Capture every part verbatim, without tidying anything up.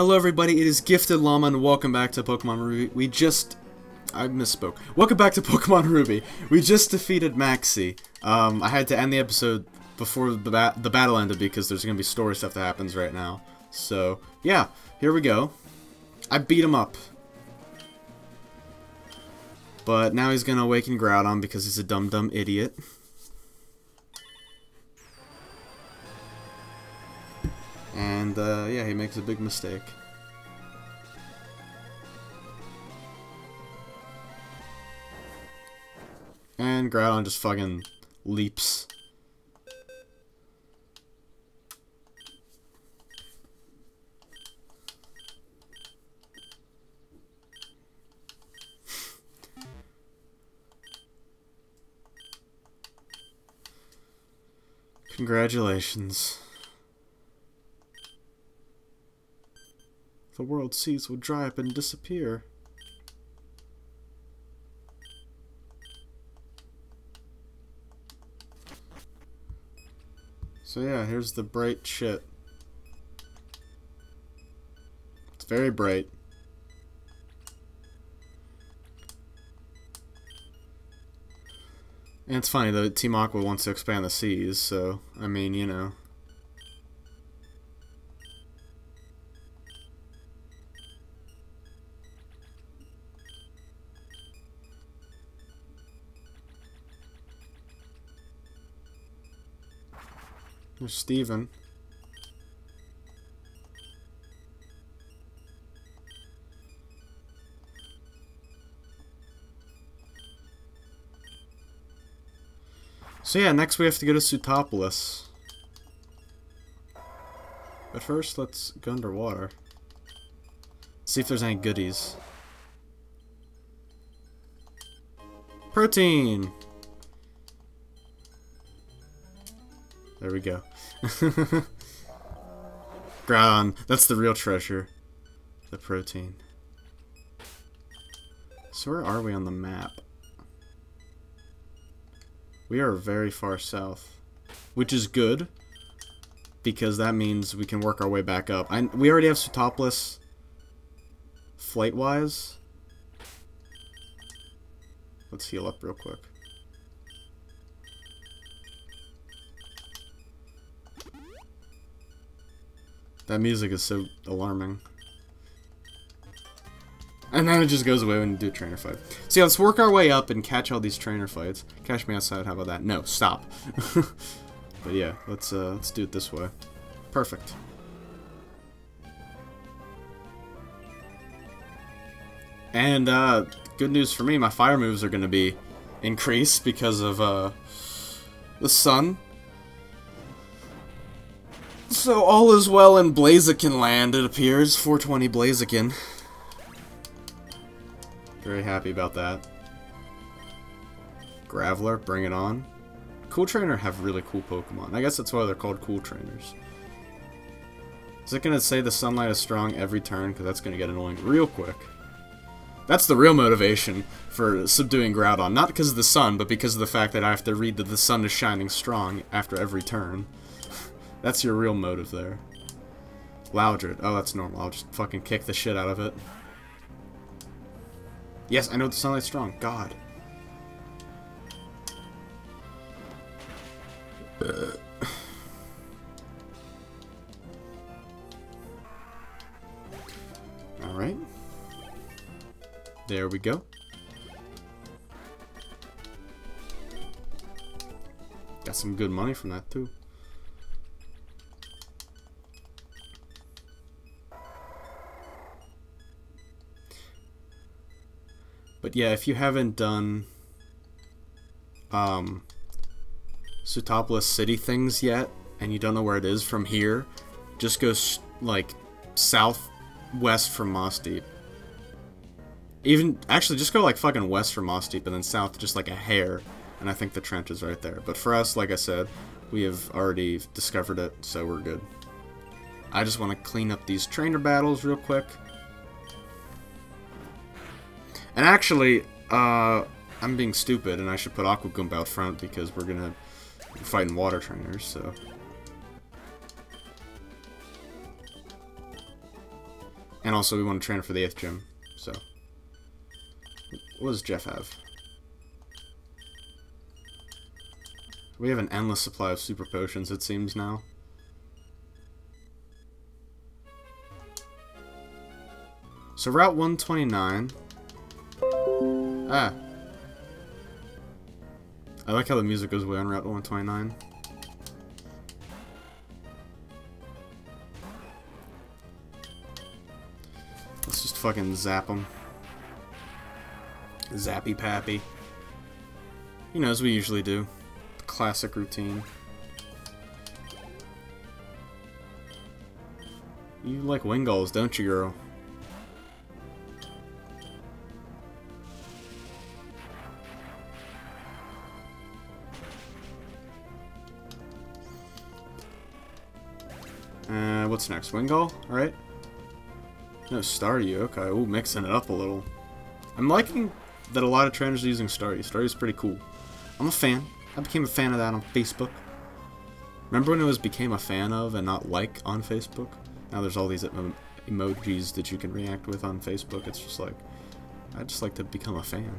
Hello everybody, it is Gifted Llama and welcome back to Pokemon Ruby. We just... I misspoke. Welcome back to Pokemon Ruby. We just defeated Maxie. Um, I had to end the episode before the, ba the battle ended because there's going to be story stuff that happens right now. So, yeah. Here we go. I beat him up. But now he's going to awaken Groudon because he's a dumb-dumb idiot. And, uh, yeah, he makes a big mistake. And Groudon just fucking leaps. Congratulations. The world's seas will dry up and disappear. So yeah, here's the bright shit. It's very bright. And it's funny, though, Team Aqua wants to expand the seas, so, I mean, you know. There's Steven. So yeah, next we have to go to Sootopolis. But first, let's go underwater. See if there's any goodies. Protein! There we go. Groudon, that's the real treasure. The protein. So where are we on the map? We are very far south. Which is good. Because that means we can work our way back up. I, we already have Sootopolis flight-wise. Let's heal up real quick. That music is so alarming. And then it just goes away when you do a trainer fight. So yeah, let's work our way up and catch all these trainer fights. Catch me outside, how about that? No, stop. But yeah, let's uh, let's do it this way. Perfect. And uh, good news for me, my fire moves are going to be increased because of uh, the sun. So all is well in Blaziken land, it appears. four twenty Blaziken. Very happy about that. Graveler, bring it on. Cool Trainer have really cool Pokemon. I guess that's why they're called Cool Trainers. Is it going to say the sunlight is strong every turn? Because that's going to get annoying real quick. That's the real motivation for subduing Groudon. Not because of the sun, but because of the fact that I have to read that the sun is shining strong after every turn. That's your real motive there. Loudred. Oh, that's normal. I'll just fucking kick the shit out of it. Yes, I know the sunlight's strong. God. Uh. Alright. There we go. Got some good money from that, too. But yeah, if you haven't done um, Sootopolis City things yet, and you don't know where it is from here, just go like southwest from Mossdeep. Even actually, just go like fucking west from Mossdeep, and then south just like a hair, and I think the trench is right there. But for us, like I said, we have already discovered it, so we're good. I just want to clean up these trainer battles real quick. And actually, uh, I'm being stupid, and I should put Aqua Goomba out front because we're gonna be fighting water trainers, so. And also we want to train her for the eighth gym, so. What does Jeff have? We have an endless supply of super potions, it seems now. So Route one twenty-nine. Ah. I like how the music goes away on Route one twenty-nine. Let's just fucking zap them. Zappy pappy. You know, as we usually do. The classic routine. You like Wingulls, don't you, girl? Uh, what's next? Wingull? Alright. No, Staryu. Okay. Ooh, mixing it up a little. I'm liking that a lot of trainers are using Staryu. Staryu's pretty cool. I'm a fan. I became a fan of that on Facebook. Remember when it was became a fan of and not like on Facebook? Now there's all these emo emojis that you can react with on Facebook. It's just like, I just like to become a fan.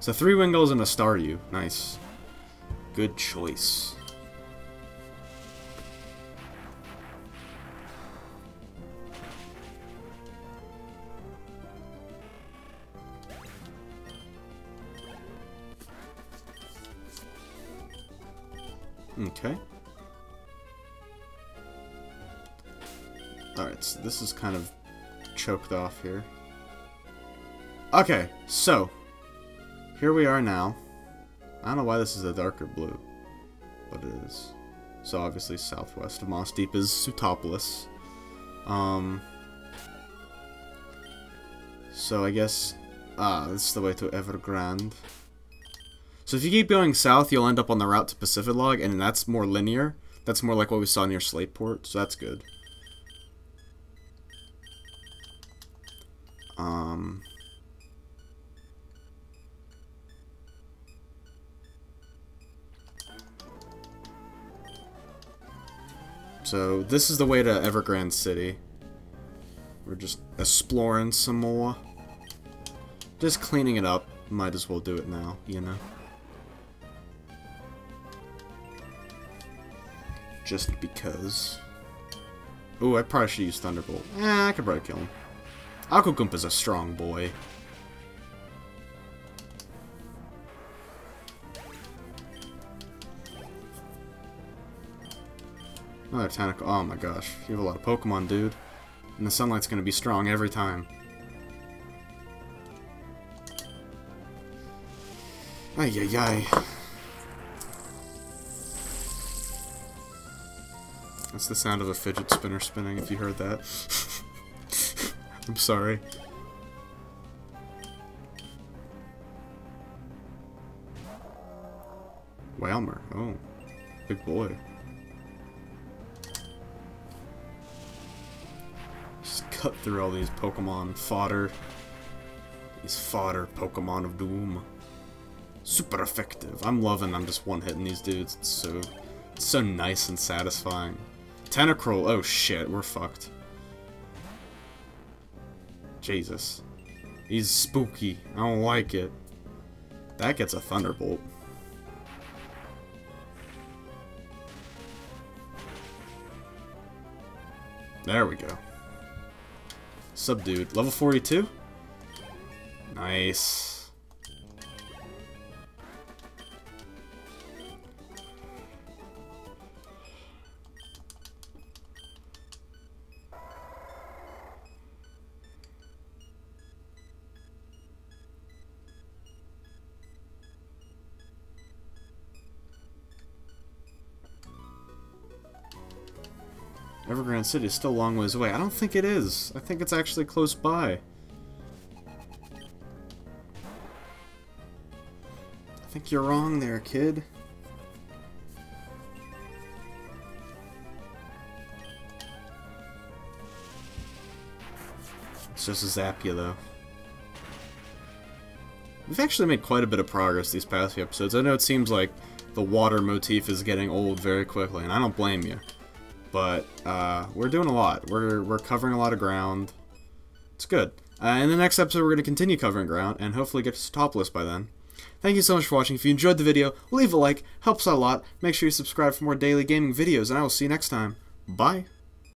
So three Wingulls and a Staryu. Nice. Good choice. Okay. Alright, so this is kind of choked off here. Okay, so here we are now. I don't know why this is a darker blue, but it is. So obviously southwest of Mossdeep is Sootopolis. Um, so I guess... Ah, this is the way to Evergrande. So if you keep going south, you'll end up on the route to Pacific Log, and that's more linear. That's more like what we saw near Slateport, so that's good. Um, so this is the way to Evergrande City. We're just exploring some more. Just cleaning it up. Might as well do it now, you know? Just because. Ooh, I probably should use Thunderbolt. Eh, I could probably kill him. Aqua Goompa's a strong boy. Another Tannacle. Oh my gosh. You have a lot of Pokemon, dude. And the sunlight's gonna be strong every time. Ay, ay, ay. That's the sound of a fidget spinner spinning, if you heard that. I'm sorry. Whalmer. Oh. Big boy. Just cut through all these Pokemon fodder. These fodder Pokemon of doom. Super effective. I'm loving I'm just one-hitting these dudes. It's so, it's so nice and satisfying. Tentacruel, oh shit, we're fucked. Jesus. He's spooky. I don't like it. That gets a Thunderbolt. There we go. Subdued. Level forty-two? Nice. Evergrande City is still a long ways away. I don't think it is. I think it's actually close by. I think you're wrong there, kid. It's just a Zapia, though. We've actually made quite a bit of progress these past few episodes. I know it seems like the water motif is getting old very quickly, and I don't blame you. But uh, we're doing a lot. We're we're covering a lot of ground. It's good. Uh, in the next episode, we're going to continue covering ground and hopefully get to Sootopolis by then. Thank you so much for watching. If you enjoyed the video, leave a like. Helps out a lot. Make sure you subscribe for more daily gaming videos, and I will see you next time. Bye!